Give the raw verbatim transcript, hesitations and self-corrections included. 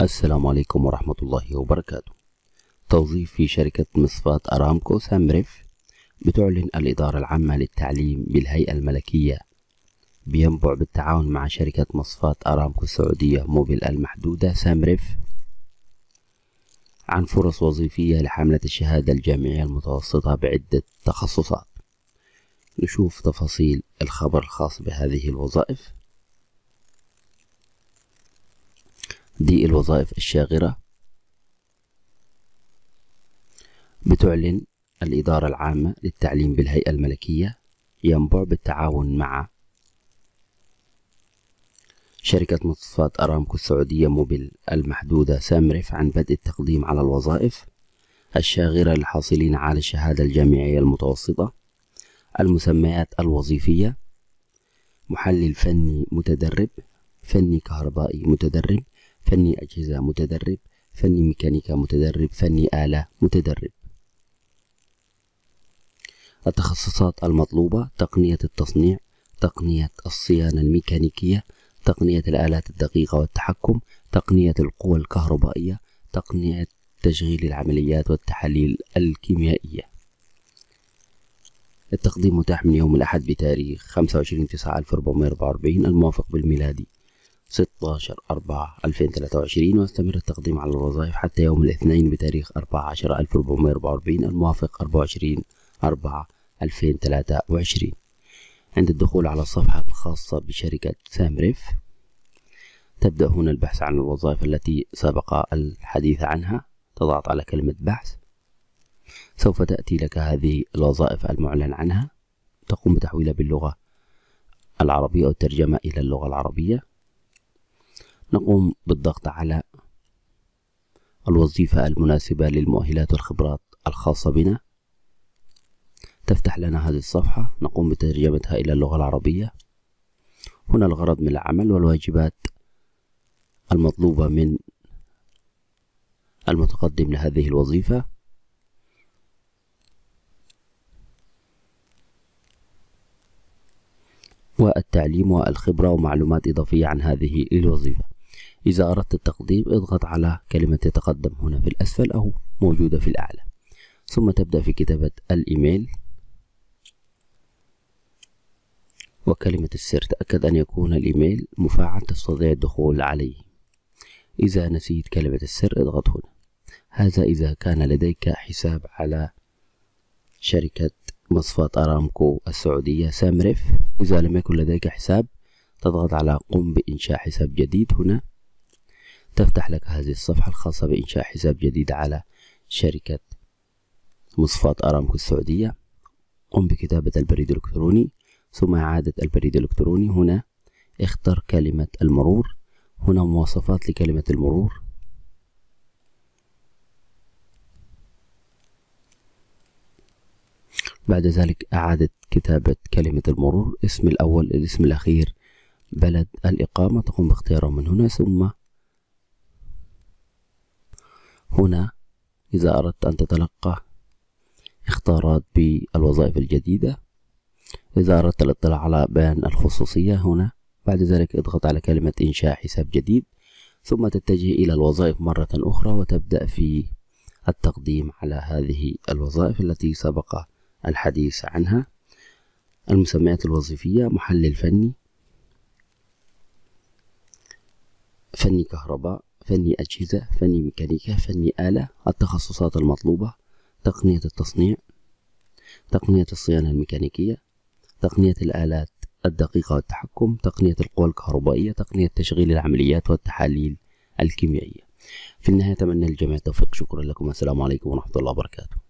السلام عليكم ورحمة الله وبركاته. توظيف في شركة مصفات أرامكو سامرف بتعلن الإدارة العامة للتعليم بالهيئة الملكية بينبع بالتعاون مع شركة مصفات أرامكو السعودية موبيل المحدودة سامرف عن فرص وظيفية لحاملة الشهادة الجامعية المتوسطة بعدة تخصصات. نشوف تفاصيل الخبر الخاص بهذه الوظائف. دي الوظائف الشاغرة. بتعلن الإدارة العامة للتعليم بالهيئة الملكية ينبع بالتعاون مع شركة مصفات أرامكو السعودية موبيل المحدودة سامرف عن بدء التقديم على الوظائف الشاغرة للحاصلين على الشهادة الجامعية المتوسطة. المسميات الوظيفية: محلل فني متدرب، فني كهربائي متدرب، فني أجهزة متدرب، فني ميكانيكا متدرب، فني آلة متدرب. التخصصات المطلوبة: تقنية التصنيع، تقنية الصيانة الميكانيكية، تقنية الآلات الدقيقة والتحكم، تقنية القوى الكهربائية، تقنية تشغيل العمليات والتحاليل الكيميائية. التقديم متاح من يوم الأحد بتاريخ خمسة وعشرين تسعة ألف وأربعمائة وأربعة وأربعين الموافق بالميلادي ستة عشر أربعة ألفين وثلاثة وعشرين، ويستمر التقديم على الوظائف حتى يوم الاثنين بتاريخ أربعة عشر ألف وأربعمائة وأربعة وأربعين الموافق أربعة وعشرين أربعة ألفين وثلاثة وعشرين. عند الدخول على الصفحة الخاصة بشركة سامرف تبدأ هنا البحث عن الوظائف التي سبق الحديث عنها. تضغط على كلمة بحث، سوف تأتي لك هذه الوظائف المعلن عنها، تقوم بتحويلها باللغة العربية أو الترجمة إلى اللغة العربية. نقوم بالضغط على الوظيفة المناسبة للمؤهلات والخبرات الخاصة بنا. تفتح لنا هذه الصفحة، نقوم بترجمتها إلى اللغة العربية. هنا الغرض من العمل والواجبات المطلوبة من المتقدم لهذه الوظيفة. والتعليم والخبرة ومعلومات إضافية عن هذه الوظيفة. إذا أردت التقديم اضغط على كلمة تقدم هنا في الأسفل أو موجودة في الأعلى، ثم تبدأ في كتابة الإيميل وكلمة السر. تأكد أن يكون الإيميل مفعل تستطيع الدخول عليه. إذا نسيت كلمة السر اضغط هنا. هذا إذا كان لديك حساب على شركة مصفات أرامكو السعودية سامرف. إذا لم يكن لديك حساب تضغط على قم بإنشاء حساب جديد. هنا تفتح لك هذه الصفحة الخاصة بإنشاء حساب جديد على شركة مصفات أرامكو السعودية. قم بكتابة البريد الإلكتروني ثم إعادة البريد الإلكتروني. هنا اختر كلمة المرور. هنا مواصفات لكلمة المرور. بعد ذلك إعادة كتابة كلمة المرور، اسم الأول، الاسم الأخير، بلد الإقامة، تقوم باختياره من هنا. ثم هنا إذا أردت أن تتلقى اختيارات بالوظائف الجديدة. إذا أردت الاطلاع على بيان الخصوصية هنا، بعد ذلك اضغط على كلمة إنشاء حساب جديد، ثم تتجه إلى الوظائف مرة أخرى وتبدأ في التقديم على هذه الوظائف التي سبق الحديث عنها. المسميات الوظيفية: محلل فني، فني كهرباء، فني أجهزة، فني ميكانيكا، فني آلة. التخصصات المطلوبة: تقنية التصنيع، تقنية الصيانة الميكانيكية، تقنية الآلات الدقيقة والتحكم، تقنية القوى الكهربائية، تقنية تشغيل العمليات والتحاليل الكيميائية. في النهاية أتمنى للجميع التوفيق. شكرا لكم، والسلام عليكم ورحمة الله وبركاته.